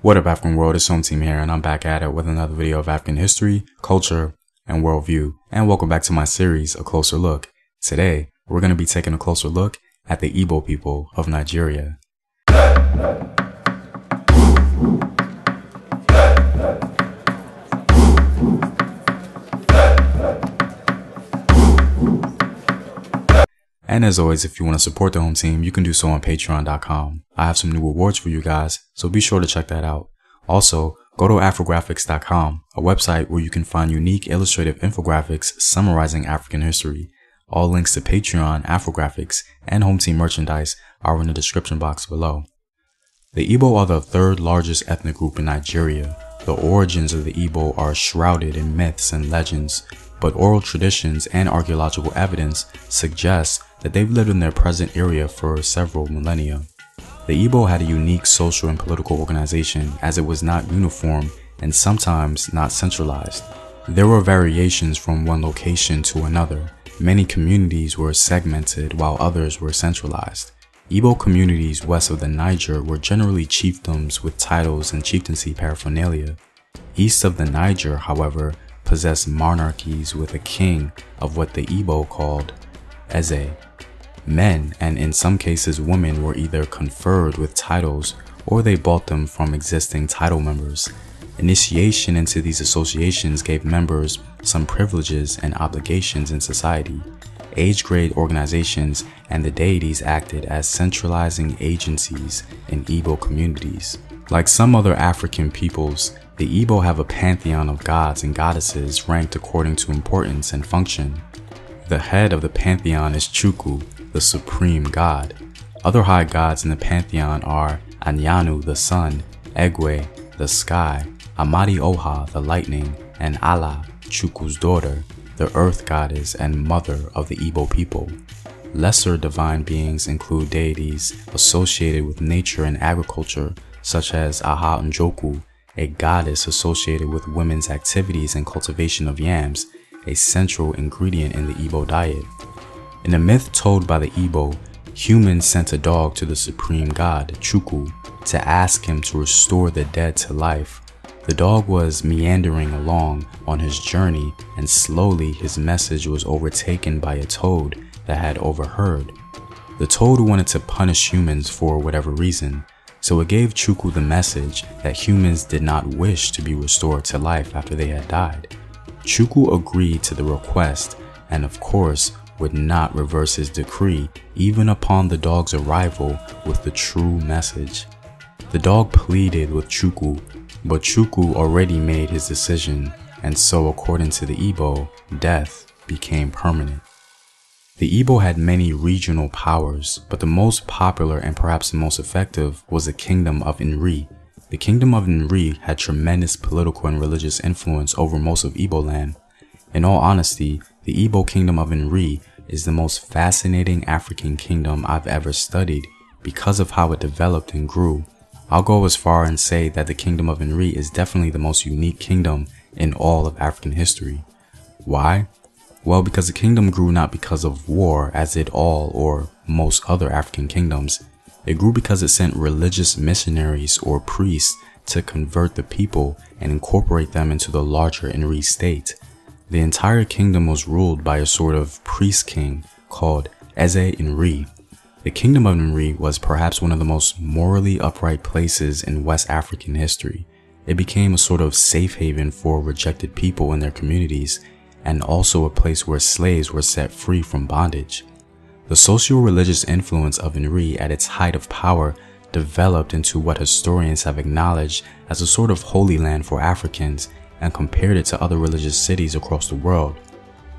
What up, African world? It's Home Team here, and I'm back at it with another video of African history, culture, and worldview. And welcome back to my series, A Closer Look. Today, we're going to be taking a closer look at the Igbo people of Nigeria. And as always, if you want to support the home team, you can do so on patreon.com. I have some new rewards for you guys, so be sure to check that out. Also, go to AfroGraphics.com, a website where you can find unique illustrative infographics summarizing African history. All links to Patreon, AfroGraphics, and home team merchandise are in the description box below. The Igbo are the third largest ethnic group in Nigeria. The origins of the Igbo are shrouded in myths and legends, but oral traditions and archaeological evidence suggest that they've lived in their present area for several millennia. The Igbo had a unique social and political organization, as it was not uniform and sometimes not centralized. There were variations from one location to another. Many communities were segmented while others were centralized. Igbo communities west of the Niger were generally chiefdoms with titles and chieftaincy paraphernalia. East of the Niger, however, possessed monarchies with a king of what the Igbo called Eze. Men, and in some cases women, were either conferred with titles or they bought them from existing title members. Initiation into these associations gave members some privileges and obligations in society. Age grade organizations and the deities acted as centralizing agencies in Igbo communities. Like some other African peoples, the Igbo have a pantheon of gods and goddesses ranked according to importance and function. The head of the pantheon is Chukwu, the supreme god. Other high gods in the pantheon are Anyanwu, the sun, Egwe, the sky, Amadi Oha, the lightning, and Ala, Chukwu's daughter, the earth goddess and mother of the Igbo people. Lesser divine beings include deities associated with nature and agriculture, such as Aha Njoku, a goddess associated with women's activities and cultivation of yams, a central ingredient in the Igbo diet. In a myth told by the Igbo, humans sent a dog to the supreme god, Chukwu, to ask him to restore the dead to life. The dog was meandering along on his journey, and slowly his message was overtaken by a toad that had overheard. The toad wanted to punish humans for whatever reason, so it gave Chukwu the message that humans did not wish to be restored to life after they had died. Chukwu agreed to the request and, of course, would not reverse his decree even upon the dog's arrival with the true message. The dog pleaded with Chukwu, but Chukwu already made his decision, and so according to the Igbo, death became permanent. The Igbo had many regional powers, but the most popular and perhaps the most effective was the Kingdom of Nri. The Kingdom of Nri had tremendous political and religious influence over most of Igboland. In all honesty, the Igbo Kingdom of Nri is the most fascinating African kingdom I've ever studied because of how it developed and grew. I'll go as far and say that the Kingdom of Nri is definitely the most unique kingdom in all of African history. Why? Well, because the kingdom grew not because of war as did all or most other African kingdoms. It grew because it sent religious missionaries or priests to convert the people and incorporate them into the larger Nri state. The entire kingdom was ruled by a sort of priest king called Eze Nri. The Kingdom of Nri was perhaps one of the most morally upright places in West African history. It became a sort of safe haven for rejected people in their communities, and also a place where slaves were set free from bondage. The socio-religious influence of Nri at its height of power developed into what historians have acknowledged as a sort of holy land for Africans and compared it to other religious cities across the world.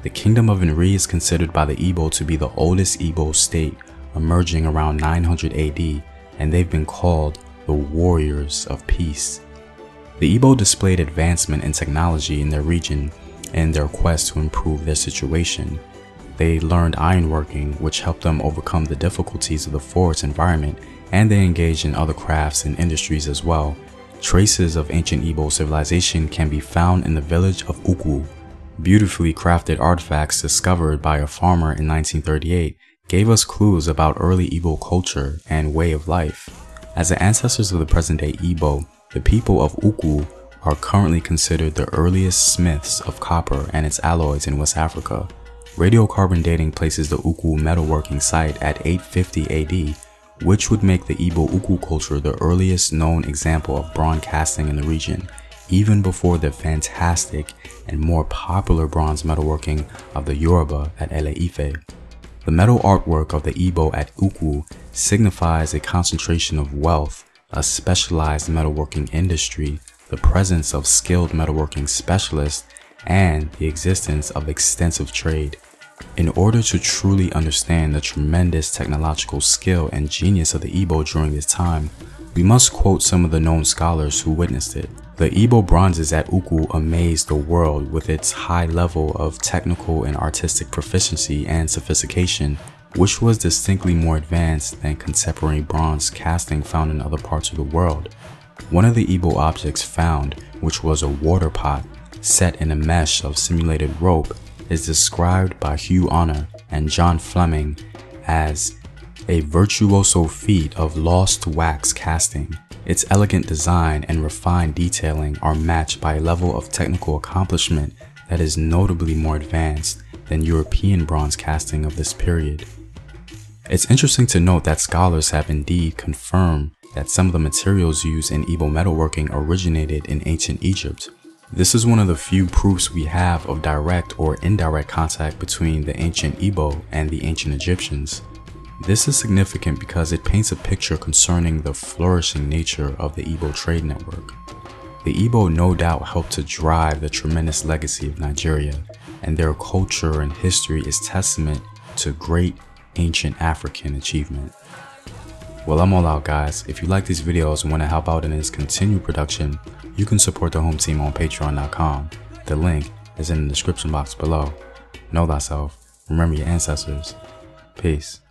The Kingdom of Nri is considered by the Igbo to be the oldest Igbo state, emerging around 900 AD, and they've been called the Warriors of Peace. The Igbo displayed advancement in technology in their region in their quest to improve their situation. They learned ironworking, which helped them overcome the difficulties of the forest environment, and they engaged in other crafts and industries as well. Traces of ancient Igbo civilization can be found in the village of Ukwu. Beautifully crafted artifacts discovered by a farmer in 1938 gave us clues about early Igbo culture and way of life. As the ancestors of the present-day Igbo, The people of Ukwu are currently considered the earliest smiths of copper and its alloys in West Africa. Radiocarbon dating places the Ukwu metalworking site at 850 AD, which would make the Igbo-Ukwu culture the earliest known example of bronze casting in the region, even before the fantastic and more popular bronze metalworking of the Yoruba at Ile-Ife. The metal artwork of the Igbo at Ukwu signifies a concentration of wealth, a specialized metalworking industry, the presence of skilled metalworking specialists, and the existence of extensive trade. In order to truly understand the tremendous technological skill and genius of the Igbo during this time, we must quote some of the known scholars who witnessed it. The Igbo bronzes at Ukwu amazed the world with its high level of technical and artistic proficiency and sophistication, which was distinctly more advanced than contemporary bronze casting found in other parts of the world. One of the Igbo objects found, which was a water pot set in a mesh of simulated rope, is described by Hugh Honour and John Fleming as a virtuoso feat of lost wax casting. Its elegant design and refined detailing are matched by a level of technical accomplishment that is notably more advanced than European bronze casting of this period. It's interesting to note that scholars have indeed confirmed that some of the materials used in Igbo metalworking originated in ancient Egypt. This is one of the few proofs we have of direct or indirect contact between the ancient Igbo and the ancient Egyptians. This is significant because it paints a picture concerning the flourishing nature of the Igbo trade network. The Igbo no doubt helped to drive the tremendous legacy of Nigeria, and their culture and history is testament to great ancient African achievement. Well, I'm all out, guys. If you like these videos and want to help out in its continued production, you can support the home team on Patreon.com. The link is in the description box below. Know thyself, remember your ancestors. Peace.